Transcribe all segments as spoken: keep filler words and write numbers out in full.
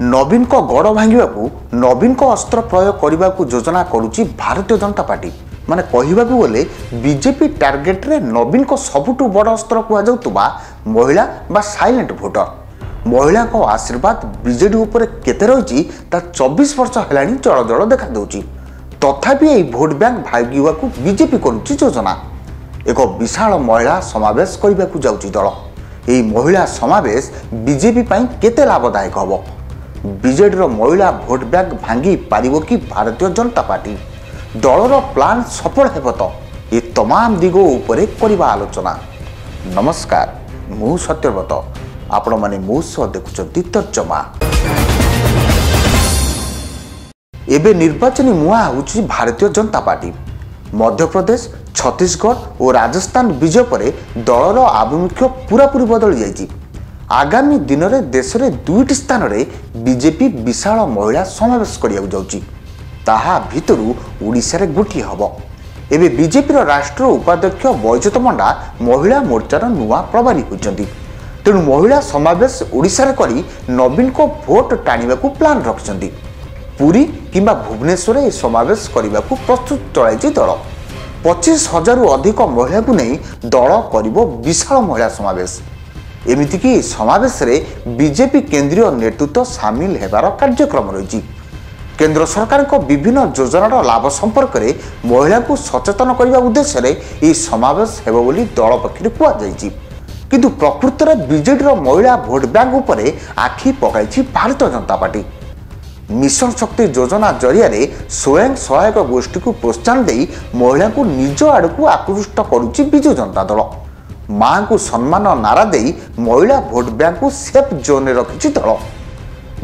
नवीन को गड़ भांगवाकू नवीन को अस्त्र प्रयोग करने को योजना करुच्ची भारतीय जनता पार्टी। माने कहवाकू गले बीजेपी टार्गेट रे नवीन को सबुठू बड़ अस्त्र कहवा महिला बा साइलेंट भोटर। महिला को आशीर्वाद बीजेडी उपरे केते रही चौबीस वर्ष है जलजल देखा दूची। तथापि यही भोट बैंक भांगवाकू बीजेपी करुच्ची योजना। एक विशाल महिला समावेश करने जाऊँगी दल। यही महिला समावेश बीजेपी केते लाभदायक हम। बीजेडी महिला भोट बैंक भांगी पारिबो कि भारतीय जनता पार्टी दलर प्लान सफल हेब तो ये तमाम दिगो उपरे करिबा आलोचना। नमस्कार, मु सत्यव्रत। आपण माने मो सह देखुछन्ति तर्जमा। एबे निर्वाचन मुआ होछि भारतीय जनता पार्टी। मध्यप्रदेश, छत्तीसगढ़ और राजस्थान विजय पर दलर आभिमुख्य पूरापूरी बदली जाइछि। आगामी दिन में देश में दुईट स्थान में बीजेपी विशाल महिला समावेश करियाउ जाउची। ताहा भितरु ओडिशा रे गुटी हबो। एबे बीजेपी रो राष्ट्रीय उपाध्यक्ष बैजयंत पंडा महिला मोर्चार नुआ प्रभारी होइचंदी। तेणु महिला समावेश ओडिशा रे करी नवीन को भोट टाणिबाकू प्लान रखिचंदी। पुरी किंबा भुवनेश्वर ए समावेश करिबाकू प्रस्तुत चलाइछि दल। पच्चीस हजार अधिक महिला को नहीं दल करिबो विशाल महिला समावेश। एमिति कि समावेश रे बीजेपी केंद्रीय नेतृत्व सामिल हेबार कार्यक्रम रही। केंद्र सरकार को विभिन्न योजनार लाभ संपर्क में महिला को सचेतन करने उद्देश्य यह समावेश हेबो बोली दल पक्षर कहुई। किंतु प्रकृत में बीजेडी महिला भोट बैंक उपर आखि पकाई भारतीय जनता पार्टी। मिशन शक्ति योजना जरिया स्वयं सहायक गोष्ठी को प्रोत्साहन दे महिला को निज आड़ को आकृष्ट करुच्ची विजु जनता दल। माँ को सम्मान नारा दे महिला भोट बैंक को सेफ जोन रखी दल।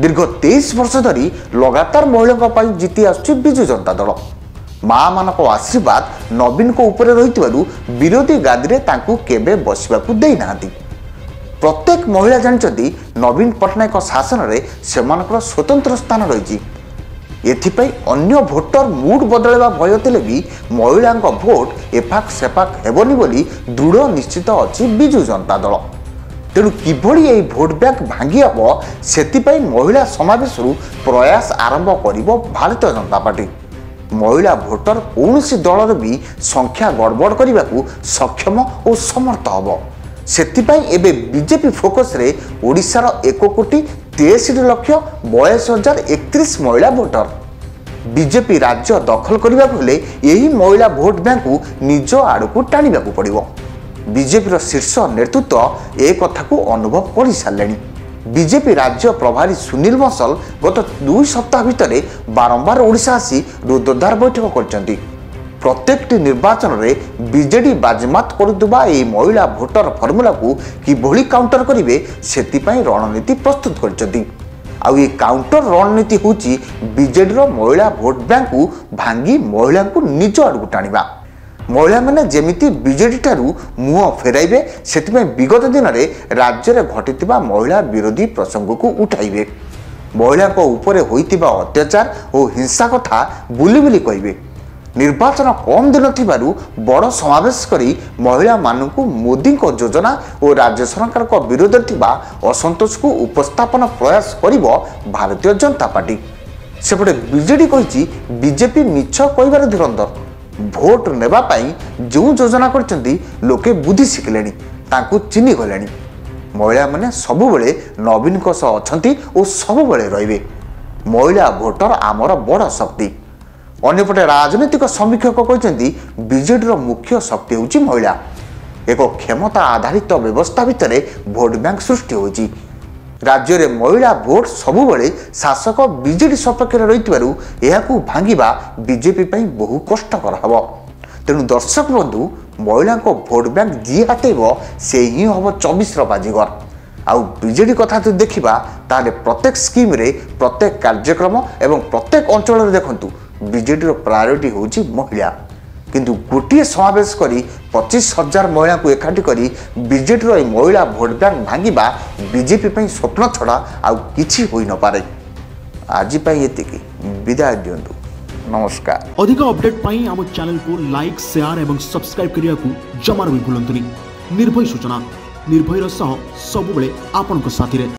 दीर्घ तेईस वर्ष धरी लगातार महिला जीति आसुची विजु जनता दल। माँ मानक आशीर्वाद नवीन को ऊपर रही विरोधी गादी केबे बसवा देना। प्रत्येक महिला जानते नवीन पटनायक शासन में से स्वतंत्र स्थान रही। एथिपाई अन्य भोटर मूड बदलवा भय थे भी महिला भोट एफाक सेफाक हेबनी बोली दृढ़ निश्चित अच्छी विजु जनता दल। तेणु किभली यही भोट बैंक भांगी हेब से महिला समावेश प्रयास आरंभ कर भारतीय जनता पार्टी। महिला भोटर कौन सी दलर भी संख्या गड़बड़ करने को सक्षम और समर्थ हेब। से बीजेपी फोकस रे ओडिशा रो एक कोटी तेसठ लक्ष बयास हजार एकतीस महिला भोटर। बीजेपी राज्य दखल करने को हेले यही महिला भोट बैंक को निज आड़ को टाणिबाकू पड़िबो। बीजेपी शीर्ष नेतृत्व ए कथा को अनुभव कर सारे। बीजेपी राज्य प्रभारी सुनीलबंसल गत दुई सप्ताह भितर बारंबार ओडिशा आसी रुद्धोद्धार बैठक कर प्रत्येकटी निर्वाचन में बीजेडी बाजमात करुवा यह महिला भोटर फर्मुला को किभली काउंटर करेंगे से रणनीति प्रस्तुत कर। काउंटर रणनीति हूँ बीजेडी महिला भोट बैंक को भांगी महिला को निज आड़ टाणिबा। महिला मैंने जमी बीजेडी ठारू मुह फेरइबे से विगत दिन में राज्य में घटी महिला विरोधी प्रसंग को उठाइबे। महिला उपर होता अत्याचार और हिंसा कथा बुली बुली कहे। निर्वाचन कम दिन थिबारु बड़ समावेश करी महिला मानकु मोदी को योजना और राज्य सरकार को विरोध थिबा असंतोष को उपस्थापन प्रयास करिबो भारतीय जनता पार्टी। सेपटे बीजेडी कहिछि बीजेपी मिछ कहिबार धुरंधर। भोट नेबा पई जो योजना करछन्ती लोके बुद्धि शिखलेनी तांकु चिन्हि गलेनी। महिला माने सब बेले नवीन को सह अछन्ती ओ सब बेले रहिबे। महिला भोटर आमर बड़ शक्ति। अन्यपटे राजनीतिक समीक्षक कहते बीजेडीर मुख्य शक्ति हूँ महिला। एक क्षमता आधारित व्यवस्था भितर भोट बैंक सृष्टि होती। राज्य में महिला भोट सबुबले शासक बीजेडी सपक्ष रही भांगा बीजेपी बहु कष्टकर हम। तेणु दर्शक बंधु महिला भोट बैंक जी हाथेब से ही हम चौबीस बाजीगर। आउ बीजेडी कथा जो देखा ताल प्रत्येक स्कीम प्रत्येक कार्यक्रम एवं प्रत्येक अंचल देखूँ बीजेडी प्रायोरिटी हूँ महिला। किंतु गोटे समावेश करी पच्चीस हजार महिला को एकाठी करी बीजेडी ये महिला भोट बैंक भांगा बीजेपी स्वप्न छड़ा आउ किछि होई न पारे। आज ये विदाय दियंतु। नमस्कार। अधिक अपडेट पाई आम चैनल को लाइक शेयर एवं सब्सक्राइब करिया को जमार भी भूलंतुनी। निर्भय सूचना निर्भयर सह सबुबले आपनक साथी रे।